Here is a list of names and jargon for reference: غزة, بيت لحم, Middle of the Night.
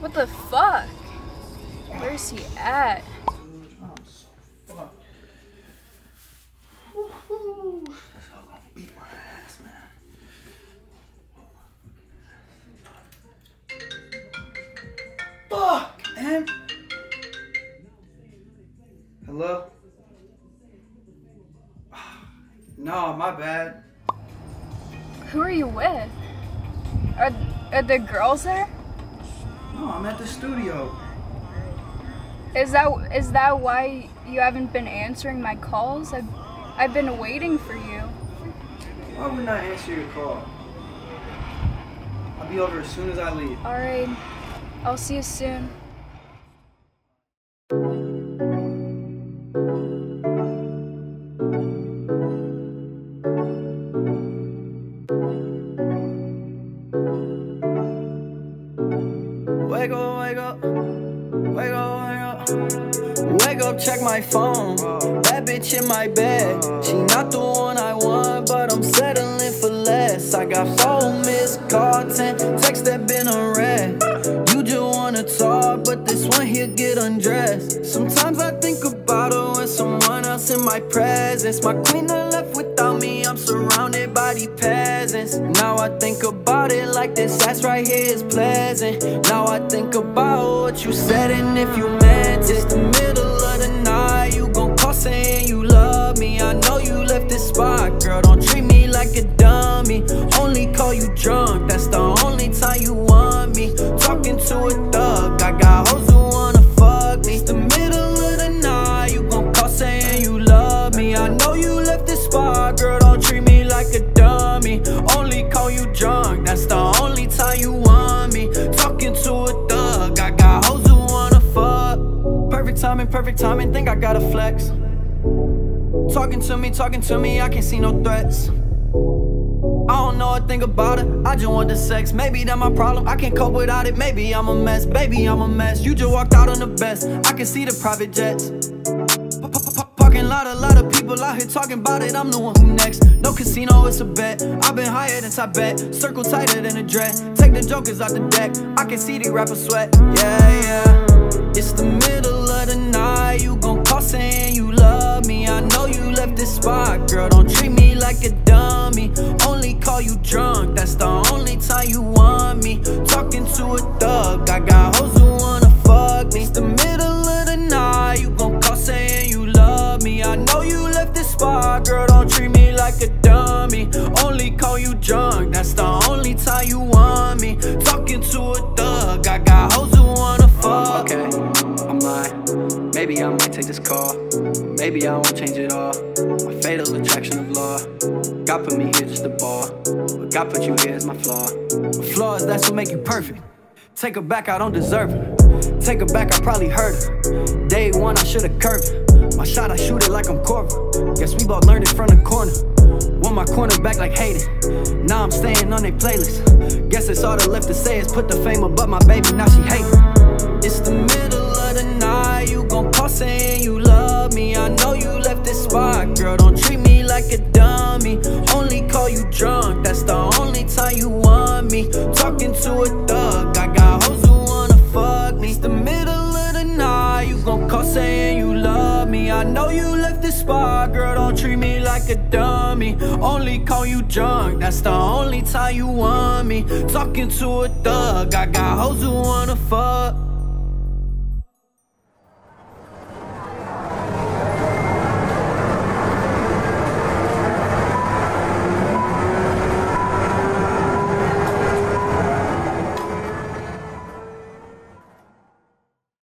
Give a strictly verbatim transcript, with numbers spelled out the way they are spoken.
What the fuck? Where's he at? I'm so fucked. Woohoo! That's all gonna beat my ass, man. Fuck, man! Hello? No, my bad. Who are you with? Are, are the girls there? No, I'm at the studio. Is that is that why you haven't been answering my calls? I've, I've been waiting for you. Why would not answer your call? I'll be over as soon as I leave. Alright, I'll see you soon. Wake up, wake up, wake up, wake up. Wake up, check my phone. That bitch in my bed. She not the one I want, but I'm settling for less. I got four missed calls, ten texts that been unread. You just wanna talk, but this one here get undressed. Sometimes I think about her when someone else in my presence. My queen done left without me, I'm surrounded by these peasants. Now I think about it like this ass right here is pleasant. Now I think about what you said and if you meant it. It's the middle of the night, you gon' call saying you love me. I know you left this spot, girl, don't treat me like a dummy. Only call you drunk, that's the only time you want me. Talking to a thug, I got hoes who wanna fuck me. It's the middle of the night, you gon' call saying you love me. I know you left this spot, girl, don't treat me like a dummy. Only call you drunk, that's the only time you want me. Talking to a thug, I got hoes who wanna fuck. Perfect timing, perfect timing, think I gotta flex. Talking to me, talking to me, I can't see no threats. I don't know a thing about it, I just want the sex. Maybe that my problem, I can't cope without it. Maybe I'm a mess, baby, I'm a mess. You just walked out on the best, I can see the private jets. Parking lot, a lot of people out here talking about it. I'm the one who next, no casino, it's a bet. I've been higher than Tibet, circle tighter than a dress. Take the jokers out the deck, I can see the rapper sweat. Yeah, yeah. It's the middle of the night, you gon' call saying you love me. I know you left this spot, girl, don't treat me like a dummy. Only call you drunk, that's the only time you want me. Talking to a thug, I got hoes who wanna fuck me. It's the middle of the night, you gon' call saying you love me. I know you left this spot, girl, don't treat me like a dummy. Only call you drunk, that's the only time you want me. Talking to a thug, I got hoes who wanna fuck. Okay, I'm lying, maybe I might take this call. Maybe I won't change it all. My fatal attraction of law. God put me here just a ball, but God put you here as my flaw. My flaws, that's what make you perfect. Take her back, I don't deserve it. Take her back, I probably hurt her. Day one, I should've curved it. My shot, I shoot it like I'm Corver. Guess we both learned it from the corner. Want my corner back like Hayden. Now I'm staying on their playlist. Guess it's all that left to say is put the fame above my baby, now she hatin'. It's the middle of the night, you gon' call saying you love me. I know you left this spot, girl, don't treat me like a dummy. Only call you drunk, that's the only time you want me. Talking to a thug, I got hoes who wanna fuck me. It's the middle of the night, you gon' call saying you love me. I know you left this spot, girl, don't treat me like a dummy. Only call you drunk, that's the only time you want me. Talking to a thug, I got hoes who wanna fuck.